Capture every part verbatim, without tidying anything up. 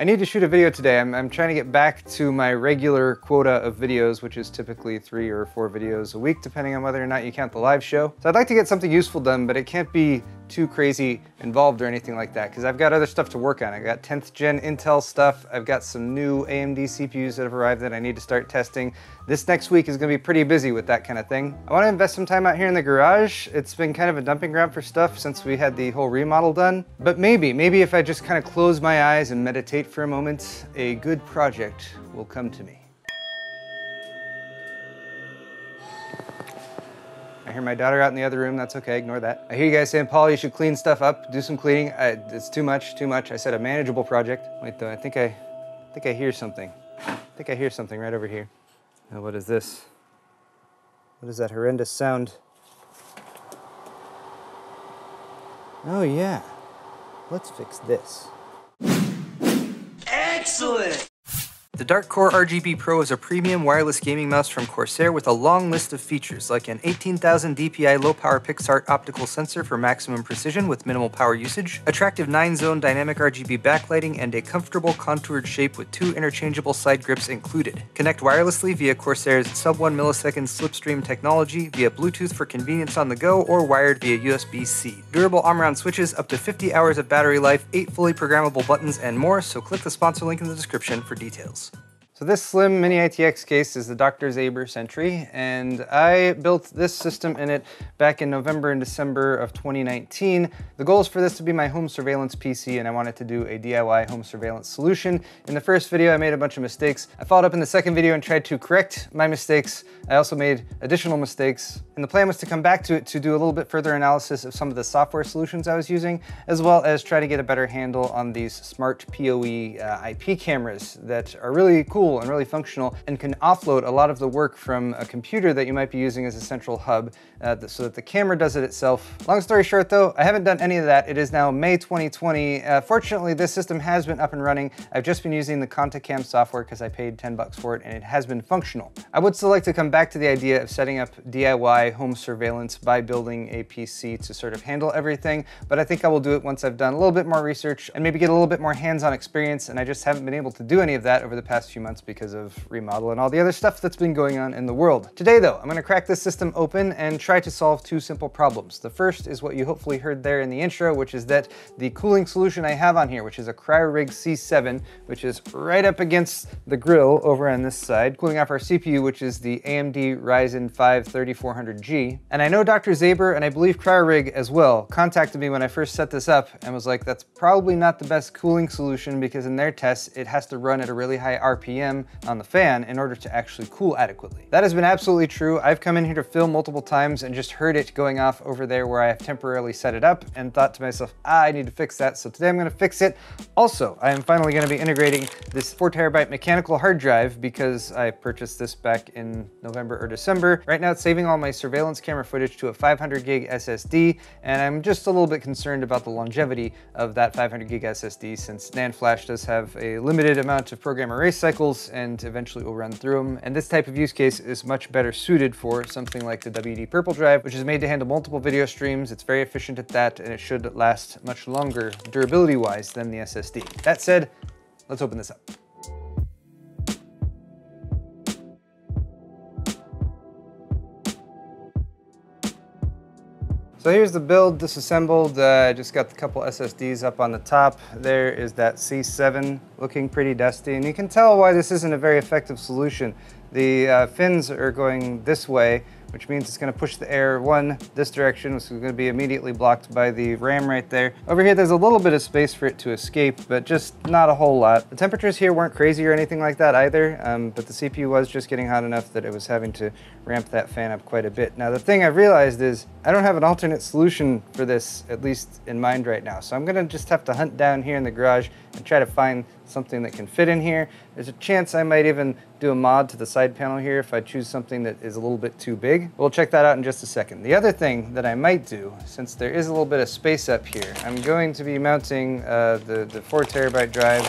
I need to shoot a video today. I'm, I'm trying to get back to my regular quota of videos, which is typically three or four videos a week, depending on whether or not you count the live show. So I'd like to get something useful done, but it can't be too crazy involved or anything like that, because I've got other stuff to work on. I've got tenth gen Intel stuff. I've got some new A M D C P Us that have arrived that I need to start testing. This next week is going to be pretty busy with that kind of thing. I want to invest some time out here in the garage. It's been kind of a dumping ground for stuff since we had the whole remodel done. But maybe, maybe if I just kind of close my eyes and meditate for a moment, a good project will come to me. I hear my daughter out in the other room, that's okay, ignore that. I hear you guys saying, Paul, you should clean stuff up, do some cleaning. I, it's too much, too much. I said a manageable project. Wait though, I think I, I think I hear something. I think I hear something right over here. Now what is this? What is that horrendous sound? Oh yeah, let's fix this. Excellent! The Dark Core R G B Pro is a premium wireless gaming mouse from Corsair with a long list of features, like an eighteen thousand D P I low-power PixArt optical sensor for maximum precision with minimal power usage, attractive nine zone dynamic R G B backlighting, and a comfortable contoured shape with two interchangeable side grips included. Connect wirelessly via Corsair's sub one millisecond Slipstream technology, via Bluetooth for convenience on the go, or wired via U S B C. Durable Omron switches, up to fifty hours of battery life, eight fully programmable buttons, and more, so click the sponsor link in the description for details. So this slim mini I T X case is the Doctor Zaber Sentry, and I built this system in it back in November and December of twenty nineteen. The goal is for this to be my home surveillance P C, and I wanted to do a D I Y home surveillance solution. In the first video, I made a bunch of mistakes. I followed up in the second video and tried to correct my mistakes. I also made additional mistakes. And the plan was to come back to it to do a little bit further analysis of some of the software solutions I was using, as well as try to get a better handle on these smart P O E uh, I P cameras that are really cool and really functional and can offload a lot of the work from a computer that you might be using as a central hub uh, so that the camera does it itself. Long story short though, I haven't done any of that. It is now May twenty twenty. Uh, fortunately, this system has been up and running. I've just been using the ContaCam software because I paid ten bucks for it, and it has been functional. I would still like to come back to the idea of setting up D I Y home surveillance by building a P C to sort of handle everything, but I think I will do it once I've done a little bit more research and maybe get a little bit more hands-on experience, and I just haven't been able to do any of that over the past few months because of remodel and all the other stuff that's been going on in the world. Today though, I'm gonna crack this system open and try to solve two simple problems. The first is what you hopefully heard there in the intro, which is that the cooling solution I have on here, which is a CryoRig C seven, which is right up against the grill over on this side, cooling off our C P U, which is the A M D Ryzen five thirty-four hundred G. And I know Doctor Zaber, and I believe CryoRig as well, contacted me when I first set this up and was like, that's probably not the best cooling solution because in their tests, it has to run at a really high R P M on the fan in order to actually cool adequately. That has been absolutely true. I've come in here to film multiple times and just heard it going off over there where I have temporarily set it up and thought to myself, ah, I need to fix that. So today I'm gonna fix it. Also, I am finally gonna be integrating this four terabyte mechanical hard drive because I purchased this back in November or December. Right now it's saving all my surveillance camera footage to a five hundred gig S S D. And I'm just a little bit concerned about the longevity of that five hundred gig S S D since NAND flash does have a limited amount of program erase cycles and eventually we'll run through them. And this type of use case is much better suited for something like the W D Purple Drive, which is made to handle multiple video streams. It's very efficient at that, and it should last much longer durability-wise than the S S D. That said, let's open this up. So here's the build disassembled. I uh, just got a couple S S Ds up on the top. There is that C seven looking pretty dusty, and you can tell why this isn't a very effective solution. The uh, fins are going this way, which means it's gonna push the air, one, this direction, which is gonna be immediately blocked by the RAM right there. Over here, there's a little bit of space for it to escape, but just not a whole lot. The temperatures here weren't crazy or anything like that either, um, but the C P U was just getting hot enough that it was having to ramp that fan up quite a bit. Now, the thing I realized is I don't have an alternate solution for this, at least in mind right now. So I'm gonna just have to hunt down here in the garage and try to find something that can fit in here. There's a chance I might even do a mod to the side panel here if I choose something that is a little bit too big. We'll check that out in just a second. The other thing that I might do, since there is a little bit of space up here, I'm going to be mounting uh, the, the four terabyte drive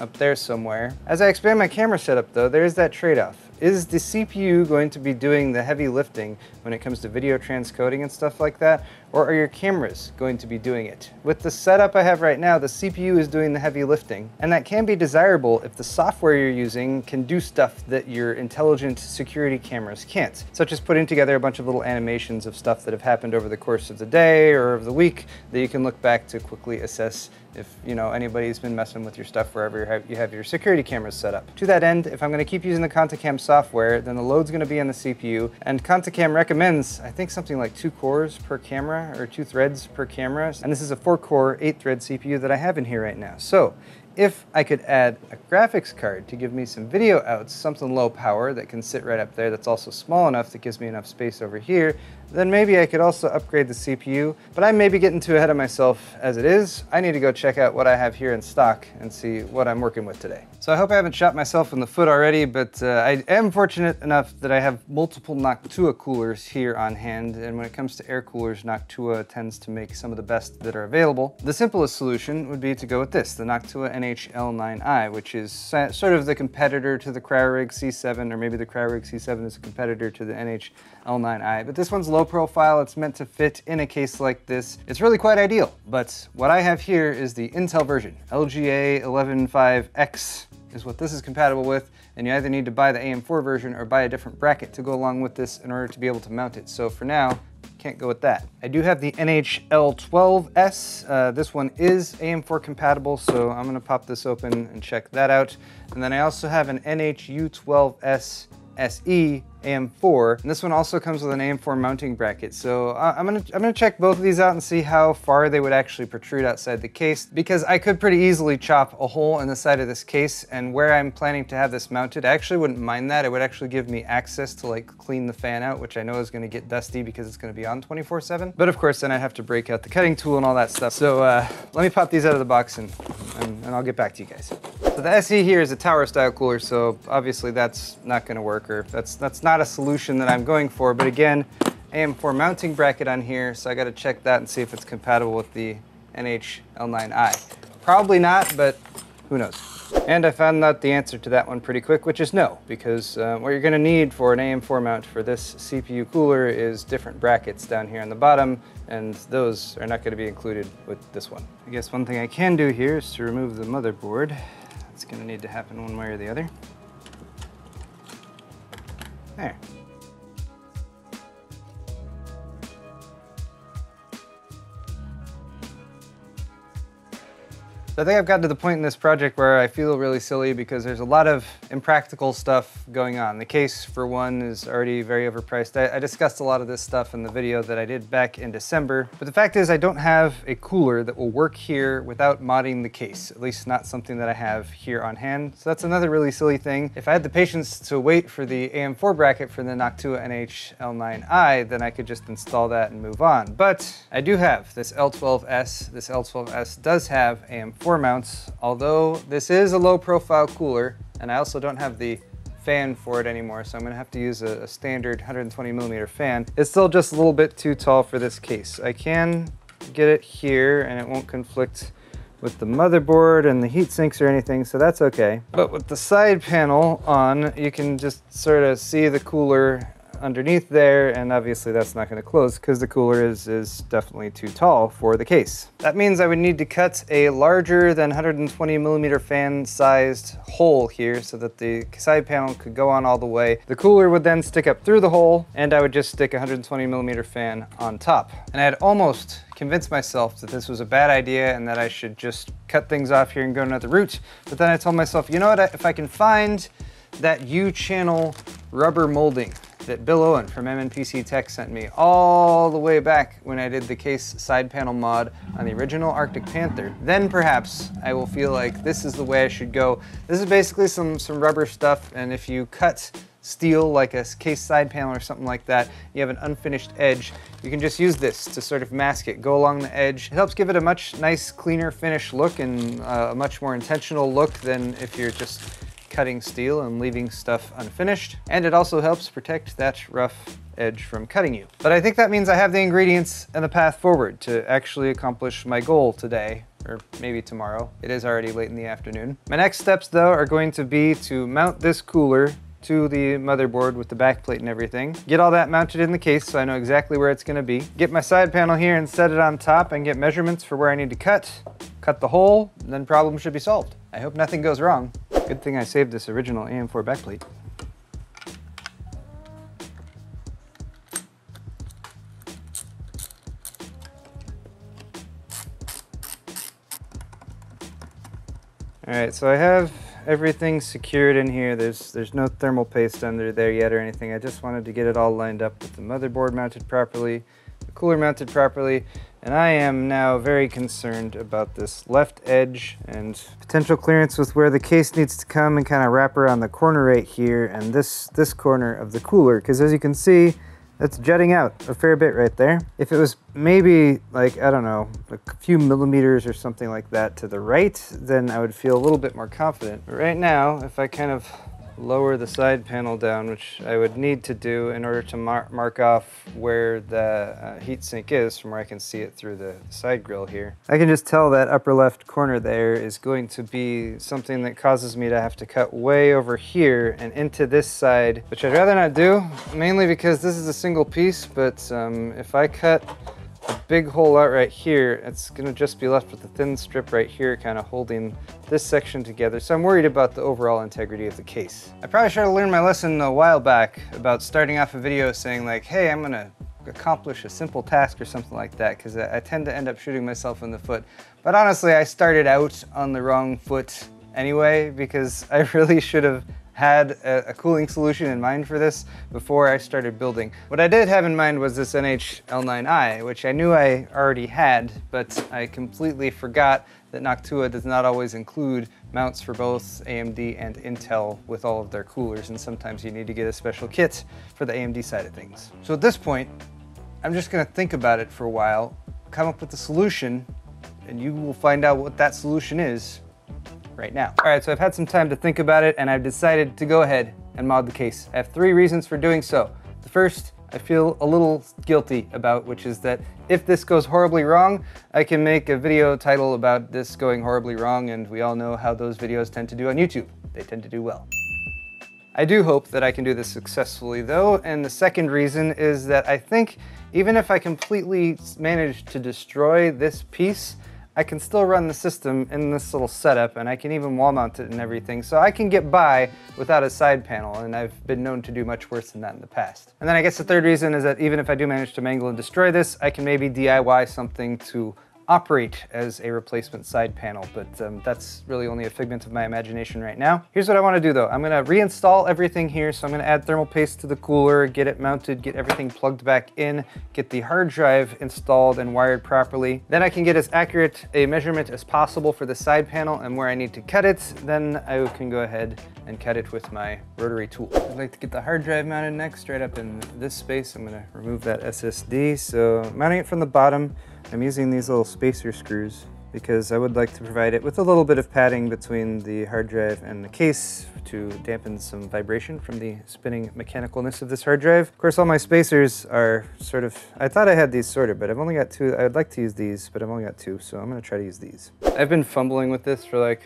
up there somewhere. As I expand my camera setup though, there is that trade-off. Is the C P U going to be doing the heavy lifting when it comes to video transcoding and stuff like that? Or are your cameras going to be doing it? With the setup I have right now, the C P U is doing the heavy lifting, and that can be desirable if the software you're using can do stuff that your intelligent security cameras can't, such as putting together a bunch of little animations of stuff that have happened over the course of the day or of the week that you can look back to quickly assess if, you know, anybody's been messing with your stuff wherever you have, you have your security cameras set up. To that end, if I'm gonna keep using the ContaCam software, then the load's gonna be on the C P U, and ContaCam recommends, I think, something like two cores per camera, or two threads per camera. And this is a four core, eight thread C P U that I have in here right now. So if I could add a graphics card to give me some video outs, something low power that can sit right up there that's also small enough that gives me enough space over here, then maybe I could also upgrade the C P U. But I may be getting too ahead of myself as it is. I need to go check out what I have here in stock and see what I'm working with today. So I hope I haven't shot myself in the foot already, but uh, I am fortunate enough that I have multiple Noctua coolers here on hand, and when it comes to air coolers, Noctua tends to make some of the best that are available. The simplest solution would be to go with this, the Noctua N H L nine i, which is sort of the competitor to the CryoRig C seven, or maybe the CryoRig C seven is a competitor to the N H L nine i, but this one's low profile. It's meant to fit in a case like this. It's really quite ideal, but what I have here is the Intel version. L G A one one five X is what this is compatible with, and you either need to buy the A M four version or buy a different bracket to go along with this in order to be able to mount it. So for now, can't go with that. I do have the N H L twelve S. Uh, this one is A M four compatible, so I'm gonna pop this open and check that out. And then I also have an N H U twelve S S E A M four, and this one also comes with an A M four mounting bracket. So uh, I'm gonna I'm gonna check both of these out and see how far they would actually protrude outside the case, because I could pretty easily chop a hole in the side of this case, and where I'm planning to have this mounted, I actually wouldn't mind that. It would actually give me access to like clean the fan out, which I know is gonna get dusty because it's gonna be on twenty-four seven. But of course, then I'd have to break out the cutting tool and all that stuff. So uh, let me pop these out of the box and, and, and I'll get back to you guys. So the S E here is a tower style cooler, so obviously that's not gonna work, or that's, that's not a solution that I'm going for. But again, A M four mounting bracket on here, so I gotta check that and see if it's compatible with the N H L nine i. Probably not, but who knows? And I found out the answer to that one pretty quick, which is no, because uh, what you're gonna need for an A M four mount for this C P U cooler is different brackets down here on the bottom, and those are not gonna be included with this one. I guess one thing I can do here is to remove the motherboard. It's gonna need to happen one way or the other. There. So I think I've gotten to the point in this project where I feel really silly because there's a lot of impractical stuff going on. The case, for one, is already very overpriced. I, I discussed a lot of this stuff in the video that I did back in December, but the fact is I don't have a cooler that will work here without modding the case, at least not something that I have here on hand. So that's another really silly thing. If I had the patience to wait for the A M four bracket for the Noctua N H L nine i, then I could just install that and move on. But I do have this L twelve S. This L twelve S does have A M four mounts, although this is a low profile cooler, and I also don't have the fan for it anymore, so I'm gonna have to use a, a standard one hundred twenty millimeter fan. It's still just a little bit too tall for this case. I can get it here and it won't conflict with the motherboard and the heat sinks or anything, so that's okay. But with the side panel on, you can just sort of see the cooler underneath there, and obviously that's not going to close because the cooler is is definitely too tall for the case. That means I would need to cut a larger than one hundred twenty millimeter fan sized hole here so that the side panel could go on all the way. The cooler would then stick up through the hole, and I would just stick a one hundred twenty millimeter fan on top. And I had almost convinced myself that this was a bad idea and that I should just cut things off here and go another route. But then I told myself, you know what, if I can find that U-channel rubber molding that Bill Owen from M N P C Tech sent me all the way back when I did the case side panel mod on the original Arctic Panther, then perhaps I will feel like this is the way I should go. This is basically some, some rubber stuff, and if you cut steel like a case side panel or something like that, you have an unfinished edge, you can just use this to sort of mask it, go along the edge. It helps give it a much nice, cleaner finish look, and uh, a much more intentional look than if you're just cutting steel and leaving stuff unfinished, and it also helps protect that rough edge from cutting you. But I think that means I have the ingredients and the path forward to actually accomplish my goal today, or maybe tomorrow. It is already late in the afternoon. My next steps, though, are going to be to mount this cooler to the motherboard with the backplate and everything. Get all that mounted in the case so I know exactly where it's gonna be. Get my side panel here and set it on top and get measurements for where I need to cut. Cut the hole, and then problem should be solved. I hope nothing goes wrong. Good thing I saved this original A M four backplate. All right, so I have everything secured in here. There's there's no thermal paste under there yet or anything. I just wanted to get it all lined up with the motherboard mounted properly, the cooler mounted properly, and I am now very concerned about this left edge and potential clearance with where the case needs to come and kind of wrap around the corner right here and this, this corner of the cooler, because as you can see, that's jutting out a fair bit right there. If it was maybe like, I don't know, a few millimeters or something like that to the right, then I would feel a little bit more confident. But right now, if I kind of lower the side panel down, which I would need to do in order to mar mark off where the uh, heatsink is from where I can see it through the side grill here, I can just tell that upper left corner there is going to be something that causes me to have to cut way over here and into this side, which I'd rather not do, mainly because this is a single piece, but um, if I cut a big hole out right here, it's gonna just be left with a thin strip right here kind of holding this section together. So I'm worried about the overall integrity of the case. I probably should have learned my lesson a while back about starting off a video saying like, hey, I'm gonna accomplish a simple task or something like that, because I tend to end up shooting myself in the foot. But honestly, I started out on the wrong foot anyway, because I really should have had a, a cooling solution in mind for this before I started building. What I did have in mind was this N H L nine i, which I knew I already had, but I completely forgot that Noctua does not always include mounts for both A M D and Intel with all of their coolers, and sometimes you need to get a special kit for the A M D side of things. So at this point, I'm just gonna think about it for a while, come up with a solution, and you will find out what that solution is right now. All right, so I've had some time to think about it and I've decided to go ahead and mod the case. I have three reasons for doing so. The first, I feel a little guilty about, which is that if this goes horribly wrong, I can make a video title about this going horribly wrong, and we all know how those videos tend to do on YouTube. They tend to do well. I do hope that I can do this successfully though, and the second reason is that I think even if I completely manage to destroy this piece, I can still run the system in this little setup, and I can even wall mount it and everything, so I can get by without a side panel, and I've been known to do much worse than that in the past. And then I guess the third reason is that even if I do manage to mangle and destroy this, I can maybe D I Y something to operate as a replacement side panel, but um, that's really only a figment of my imagination right now. Here's what I want to do though. I'm going to reinstall everything here, so I'm going to add thermal paste to the cooler, get it mounted, get everything plugged back in, get the hard drive installed and wired properly. Then I can get as accurate a measurement as possible for the side panel and where I need to cut it. Then I can go ahead and cut it with my rotary tool. I'd like to get the hard drive mounted next, right up in this space. I'm going to remove that S S D, so mounting it from the bottom, I'm using these little spacer screws because I would like to provide it with a little bit of padding between the hard drive and the case to dampen some vibration from the spinning mechanicalness of this hard drive. Of course, all my spacers are sort of, I thought I had these sorted, but I've only got two. I'd like to use these, but I've only got two, so I'm gonna try to use these. I've been fumbling with this for like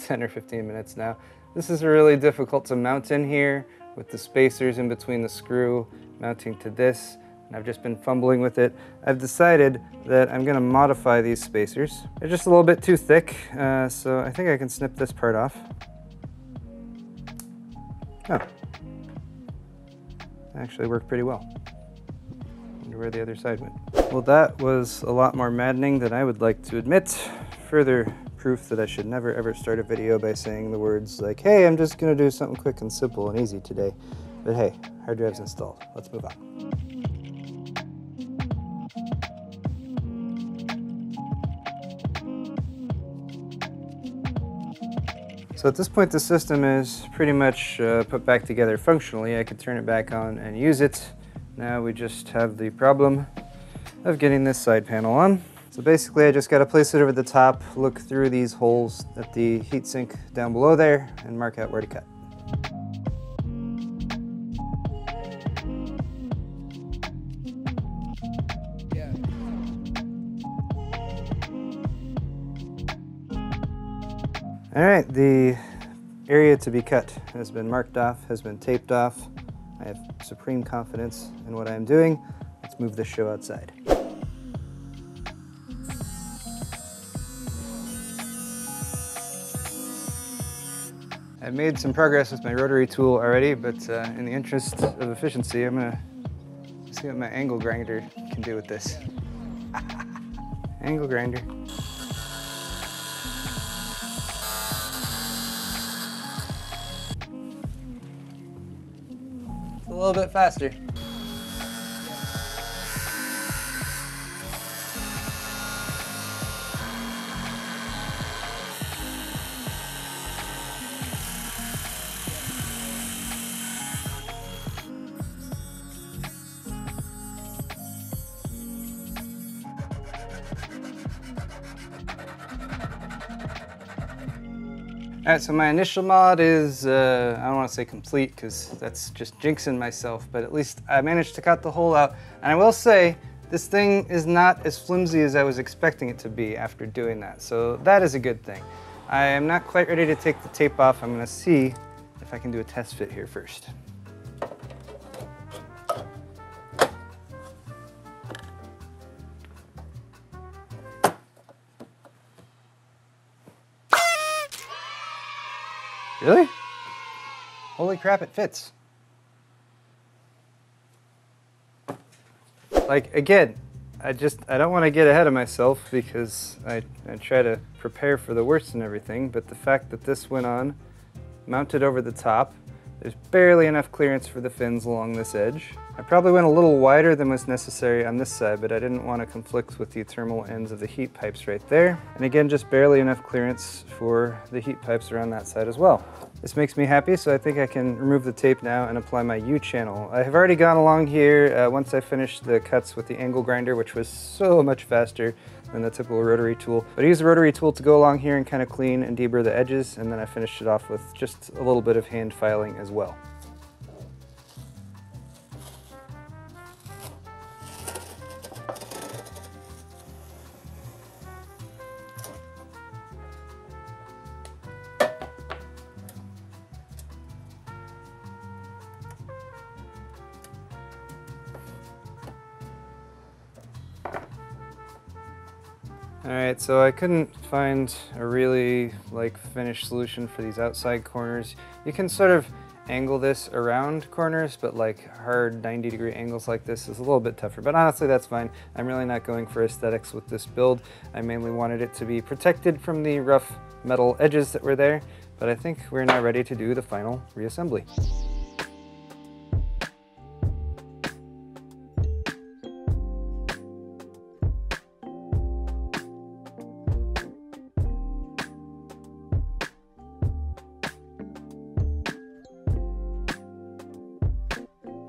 ten or fifteen minutes now. This is really difficult to mount in here with the spacers in between the screw mounting to this. I've just been fumbling with it. I've decided that I'm gonna modify these spacers. They're just a little bit too thick, uh, so I think I can snip this part off. Oh, that actually worked pretty well. I wonder where the other side went. Well, that was a lot more maddening than I would like to admit. Further proof that I should never ever start a video by saying the words like, hey, I'm just gonna do something quick and simple and easy today. But hey, hard drive's installed, let's move on. So at this point, the system is pretty much uh, put back together functionally. I could turn it back on and use it. Now we just have the problem of getting this side panel on. So basically, I just got to place it over the top, look through these holes at the heatsink down below there, and mark out where to cut. All right, the area to be cut has been marked off, has been taped off. I have supreme confidence in what I am doing. Let's move this show outside. I've made some progress with my rotary tool already, but uh, in the interest of efficiency, I'm gonna see what my angle grinder can do with this. Angle grinder. It's a little bit faster. All right, so my initial mod is, uh, I don't want to say complete because that's just jinxing myself, but at least I managed to cut the hole out. And I will say, this thing is not as flimsy as I was expecting it to be after doing that. So that is a good thing. I am not quite ready to take the tape off. I'm going to see if I can do a test fit here first. Really? Holy crap, it fits. Like, again, I just, I don't want to get ahead of myself because I, I try to prepare for the worst and everything, but the fact that this went on, mounted over the top, there's barely enough clearance for the fins along this edge. I probably went a little wider than was necessary on this side, but I didn't want to conflict with the terminal ends of the heat pipes right there. And again, just barely enough clearance for the heat pipes around that side as well. This makes me happy, so I think I can remove the tape now and apply my U-channel. I have already gone along here uh, once I finished the cuts with the angle grinder, which was so much faster than the typical rotary tool. But I used the rotary tool to go along here and kind of clean and deburr the edges, and then I finished it off with just a little bit of hand filing as well. All right, so I couldn't find a really like finished solution for these outside corners. You can sort of angle this around corners, but like hard ninety degree angles like this is a little bit tougher, but honestly, that's fine. I'm really not going for aesthetics with this build. I mainly wanted it to be protected from the rough metal edges that were there, but I think we're now ready to do the final reassembly.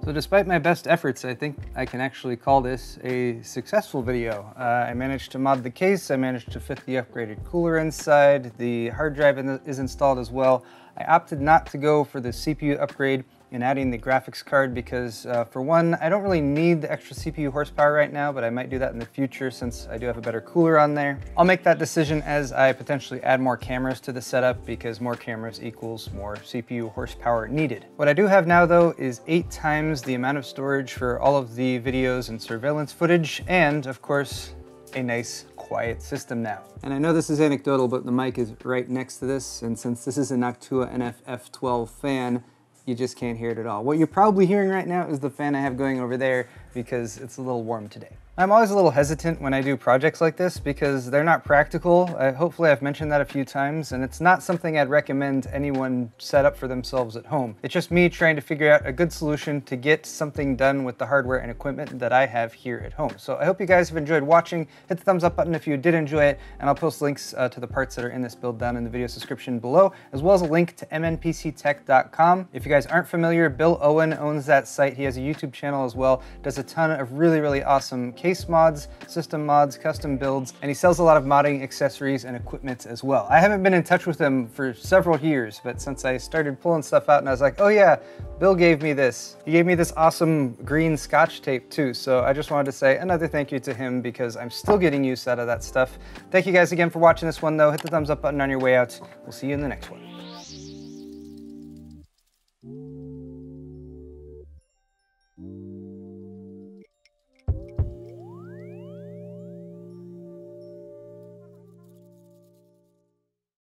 So despite my best efforts, I think I can actually call this a successful video. Uh, I managed to mod the case, I managed to fit the upgraded cooler inside, the hard drive in the, is installed as well. I opted not to go for the C P U upgrade and adding the graphics card because uh, for one, I don't really need the extra C P U horsepower right now, but I might do that in the future since I do have a better cooler on there. I'll make that decision as I potentially add more cameras to the setup because more cameras equals more C P U horsepower needed. What I do have now though is eight times the amount of storage for all of the videos and surveillance footage, and of course, a nice quiet system now. And I know this is anecdotal, but the mic is right next to this, and since this is a Noctua N F F twelve fan, you just can't hear it at all. What you're probably hearing right now is the fan I have going over there because it's a little warm today. I'm always a little hesitant when I do projects like this because they're not practical. I, hopefully I've mentioned that a few times, and it's not something I'd recommend anyone set up for themselves at home. It's just me trying to figure out a good solution to get something done with the hardware and equipment that I have here at home. So I hope you guys have enjoyed watching. Hit the thumbs up button if you did enjoy it, and I'll post links uh, to the parts that are in this build down in the video description below, as well as a link to M N P C tech dot com. If you guys aren't familiar, Bill Owen owns that site. He has a YouTube channel as well, does a ton of really, really awesome cases. Case mods, system mods, custom builds, and he sells a lot of modding accessories and equipment as well. I haven't been in touch with him for several years, but since I started pulling stuff out and I was like, oh yeah, Bill gave me this. He gave me this awesome green Scotch tape too, so I just wanted to say another thank you to him because I'm still getting use out of that stuff. Thank you guys again for watching this one though. Hit the thumbs up button on your way out. We'll see you in the next one.